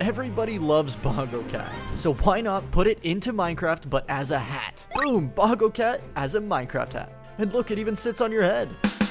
Everybody loves Bongo Cat, so why not put it into Minecraft but as a hat? Boom! Bongo Cat as a Minecraft hat. And look, it even sits on your head.